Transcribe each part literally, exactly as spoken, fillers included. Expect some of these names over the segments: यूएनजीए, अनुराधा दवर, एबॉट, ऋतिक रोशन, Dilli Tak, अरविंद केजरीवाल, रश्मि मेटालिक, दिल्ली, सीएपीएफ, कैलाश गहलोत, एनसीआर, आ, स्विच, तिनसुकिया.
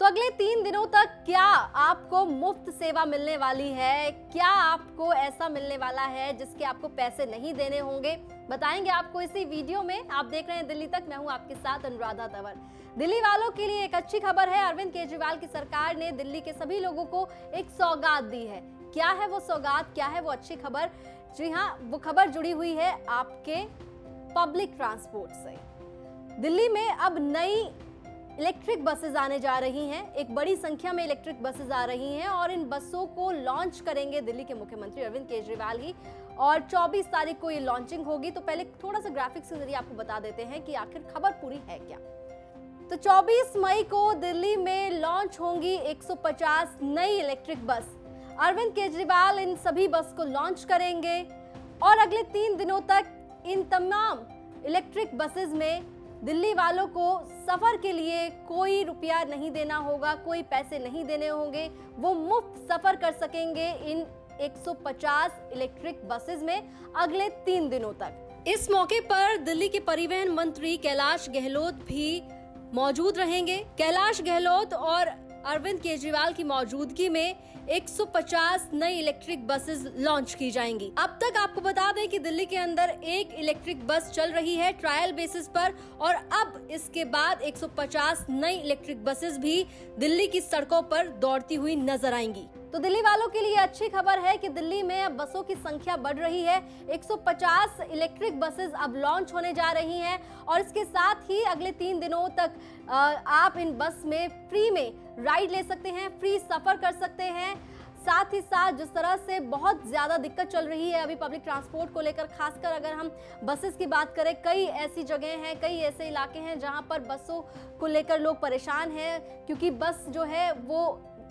तो अगले तीन दिनों तक क्या आपको मुफ्त सेवा मिलने वाली है, क्या आपको ऐसा मिलने वाला है जिसके आपको पैसे नहीं देने होंगे, बताएंगे आपको इसी वीडियो में। आप देख रहे हैं दिल्ली तक, मैं हूं आपके साथ अनुराधा दवर। दिल्ली वालों के लिए एक अच्छी खबर है, अरविंद केजरीवाल की सरकार ने दिल्ली के सभी लोगों को एक सौगात दी है। क्या है वो सौगात, क्या है वो अच्छी खबर? जी हाँ, वो खबर जुड़ी हुई है आपके पब्लिक ट्रांसपोर्ट से। दिल्ली में अब नई इलेक्ट्रिक बसेस आने जा रही हैं, एक बड़ी संख्या में इलेक्ट्रिक बसेस आ रही हैं और इन बसों को लॉन्च करेंगे दिल्ली के मुख्यमंत्री अरविंद केजरीवाल जी और चौबीस तारीख को ये लॉन्चिंग होगी। तो पहले थोड़ा सा ग्राफिक्स के जरिए आपको बता देते हैं कि आखिर खबर पूरी है क्या। तो चौबीस मई को दिल्ली में लॉन्च होंगी एक सौ पचास नई इलेक्ट्रिक बस। अरविंद केजरीवाल इन सभी बस को लॉन्च करेंगे और अगले तीन दिनों तक इन तमाम इलेक्ट्रिक बसेस में दिल्ली वालों को सफ़र के लिए कोई रुपया नहीं देना होगा, कोई पैसे नहीं देने होंगे। वो मुफ्त सफ़र कर सकेंगे इन एक सौ पचास इलेक्ट्रिक बसेस में अगले तीन दिनों तक। इस मौके पर दिल्ली के परिवहन मंत्री कैलाश गहलोत भी मौजूद रहेंगे। कैलाश गहलोत और अरविंद केजरीवाल की मौजूदगी में एक सौ पचास नई इलेक्ट्रिक बसेस लॉन्च की जाएंगी। अब तक आपको बता दें कि दिल्ली के अंदर एक इलेक्ट्रिक बस चल रही है ट्रायल बेसिस पर और अब इसके बाद एक सौ पचास नई इलेक्ट्रिक बसेस भी दिल्ली की सड़कों पर दौड़ती हुई नजर आएंगी। तो दिल्ली वालों के लिए अच्छी खबर है कि दिल्ली में अब बसों की संख्या बढ़ रही है। एक सौ पचास इलेक्ट्रिक बसेस अब लॉन्च होने जा रही हैं और इसके साथ ही अगले तीन दिनों तक आप इन बस में फ्री में राइड ले सकते हैं, फ्री सफ़र कर सकते हैं। साथ ही साथ जिस तरह से बहुत ज़्यादा दिक्कत चल रही है अभी पब्लिक ट्रांसपोर्ट को लेकर, खासकर अगर हम बसेस की बात करें, कई ऐसी जगह हैं, कई ऐसे इलाके हैं जहां पर बसों को लेकर लोग परेशान हैं क्योंकि बस जो है वो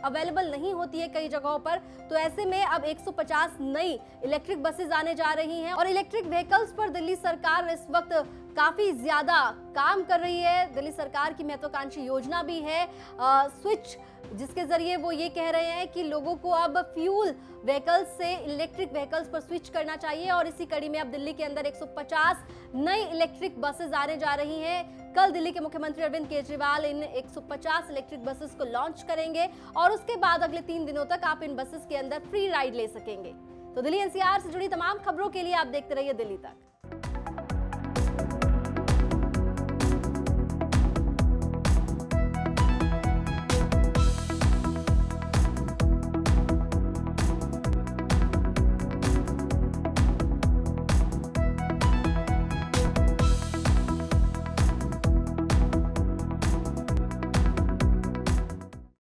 अवेलेबल नहीं होती है कई जगहों पर। तो ऐसे में अब एक सौ पचास नई इलेक्ट्रिक बसेस आने जा रही हैं और इलेक्ट्रिक व्हीकल्स पर दिल्ली सरकार इस वक्त काफ़ी ज़्यादा काम कर रही है। दिल्ली सरकार की महत्वाकांक्षी योजना भी है आ, स्विच, जिसके ज़रिए वो ये कह रहे हैं कि लोगों को अब फ्यूल व्हीकल्स से इलेक्ट्रिक व्हीकल्स पर स्विच करना चाहिए और इसी कड़ी में अब दिल्ली के अंदर एक सौ पचास नई इलेक्ट्रिक बसेस आने जा रही हैं। कल दिल्ली के मुख्यमंत्री अरविंद केजरीवाल इन एक सौ पचास इलेक्ट्रिक बसेस को लॉन्च करेंगे और उसके बाद अगले तीन दिनों तक आप इन बसेस के अंदर फ्री राइड ले सकेंगे। तो दिल्ली एनसीआर से जुड़ी तमाम खबरों के लिए आप देखते रहिए दिल्ली तक।